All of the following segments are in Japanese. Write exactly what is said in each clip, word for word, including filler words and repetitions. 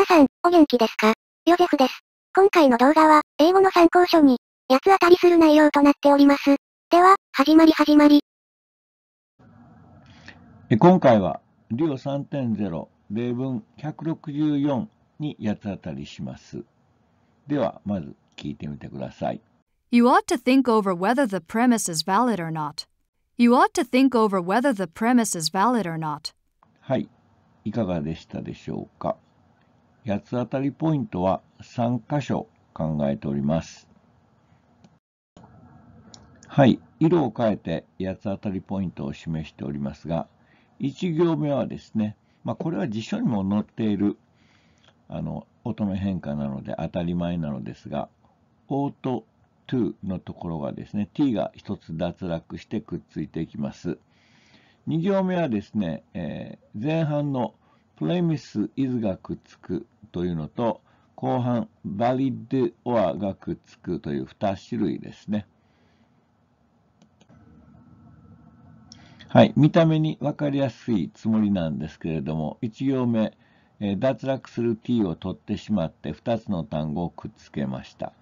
皆さん、お元気ですか？ヨゼフです。今回の動画は、英語の参考書に、八つ当たりする内容となっております。では、始まり始まり。今回は、デュオ さんてんゼロ、例文ひゃくろくじゅうよんに八つ当たりします。では、まず聞いてみてください。You ought to think over whether the premise is valid or not. You ought to think over whether the premise is valid or not. はい、いかがでしたでしょうか。八つ当たりポイントはさん箇所考えております。はい、色を変えて八つ当たりポイントを示しておりますが、いち行目はですね、まあ、これは辞書にも載っているあの音の変化なので当たり前なのですが、オートトゥのところがですね、t がひとつ脱落してくっついていきます。に行目はですね、えー、前半のプレミス is がくっつくというのと、後半 valid or がくっつくというに種類ですね。はい、見た目に分かりやすいつもりなんですけれども、いち行目、えー、脱落する t を取ってしまってふたつの単語をくっつけました。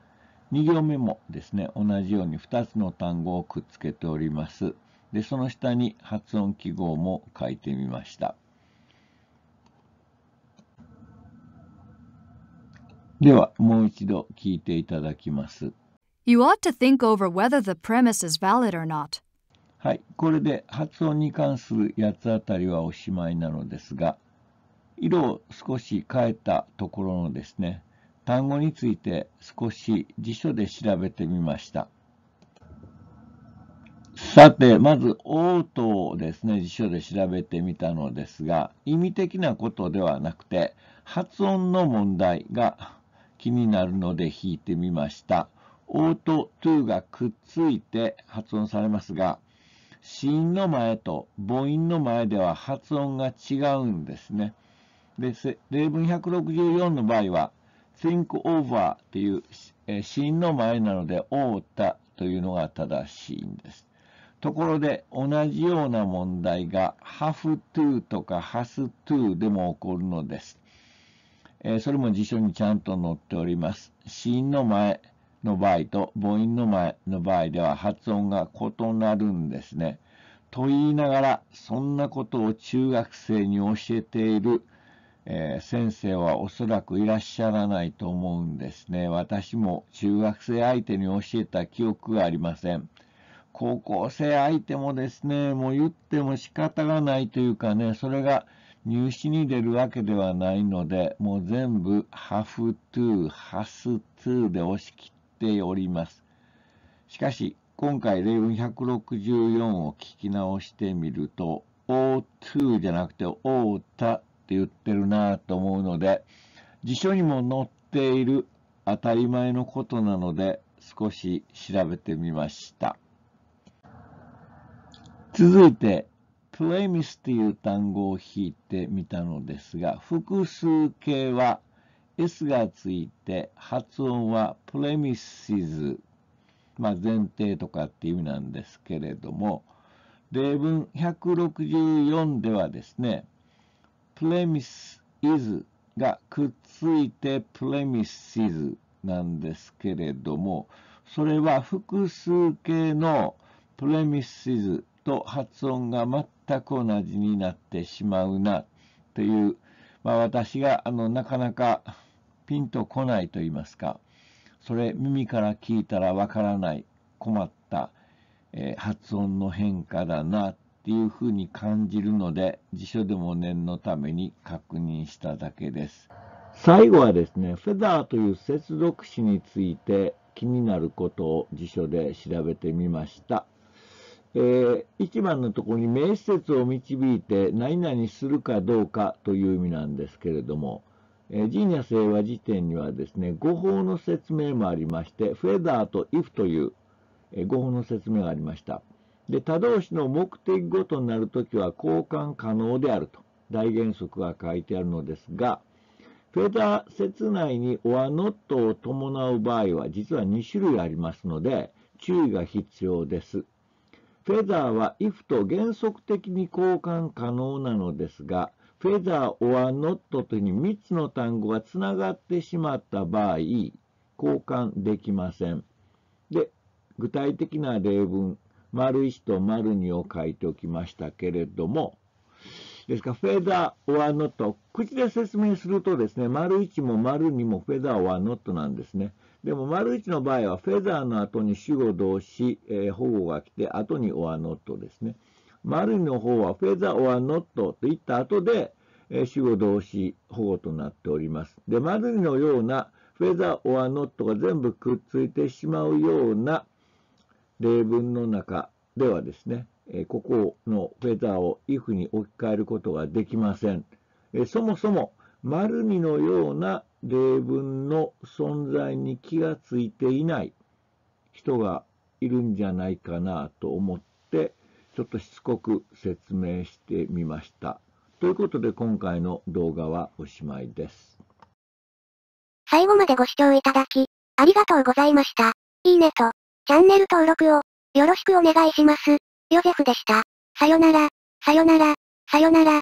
に行目もですね、同じようにふたつの単語をくっつけております。で、その下に発音記号も書いてみました。では、もう一度聞いていただきます。You ought to think over whether the premise is valid or not. はい、これで発音に関する八つ当たりはおしまいなのですが、色を少し変えたところのですね、単語について少し辞書で調べてみました。さて、まず、オートをですね、辞書で調べてみたのですが、意味的なことではなくて、発音の問題が気になるので引いてみました。オート、トゥがくっついて発音されますが、子音の前と母音の前では発音が違うんですね。で、例文ひゃくろくじゅうよんの場合は、think over という、えー、子音の前なので、オータというのが正しいんです。ところで、同じような問題が、have to とか has to でも起こるのです。えー、それも辞書にちゃんと載っております。子音の前の場合と母音の前の場合では発音が異なるんですね。と言いながら、そんなことを中学生に教えているえー、先生はおそらくいらっしゃらないと思うんですね。私も中学生相手に教えた記憶がありません。高校生相手もですね、もう言っても仕方がないというかね、それが入試に出るわけではないので、もう全部 have to、has to で押し切っております。しかし、今回例文ひゃくろくじゅうよんを聞き直してみると、ought to じゃなくて ought toって言ってるなと思うので、辞書にも載っている当たり前のことなので少し調べてみました。続いてプレミスという単語を引いてみたのですが、複数形は s がついて発音はプレミシズ、まあ、前提とかっていう意味なんですけれども、例文ひゃくろくじゅうよんではですね、プレミス is がくっついてプレミス is なんですけれども、それは複数形のプレミス is と発音が全く同じになってしまうなという、まあ、私があのなかなかピンとこないと言いますか、それ耳から聞いたらわからない困った、えー、発音の変化だなとっていうふうに感じるので、辞書でも念のために確認しただけです。最後はですね、フェザーという接続詞について気になることを辞書で調べてみました。えー、いちばんのところに名詞節を導いて何々するかどうかという意味なんですけれども、えー、ジーニャ聖和辞典にはですね、語法の説明もありまして、フェザーと if という、えー、語法の説明がありました。で、他動詞の目的語となるときは交換可能であると大原則が書いてあるのですが、フェザー節内に or not を伴う場合は実はに種類ありますので注意が必要です。フェザーは if と原則的に交換可能なのですが、フフェザー・オア・ノットというふうにみっつの単語がつながってしまった場合、交換できません。で、具体的な例文、まるいちと まるに を書いておきましたけれども、ですから、フェザー・オア・ノット、口で説明するとですね、まるいちも まるに もフェザー・オア・ノットなんですね。でも、まるいちの場合は、フェザーの後に主語動詞、えー、保護が来て、後にオア・ノットですね。まるにの方は、フェザー・オア・ノットと言った後で、えー、主語動詞保護となっております。で、まるにのような、フェザー・オア・ノットが全部くっついてしまうような例文の中ではですね、ここのフェザーを if に置き換えることができません。そもそも、まるにのような例文の存在に気がついていない人がいるんじゃないかなと思って、ちょっとしつこく説明してみました。ということで、今回の動画はおしまいです。最後までご視聴いただき、ありがとうございました。いいねと、チャンネル登録をよろしくお願いします。ヨゼフでした。さよなら、さよなら、さよなら。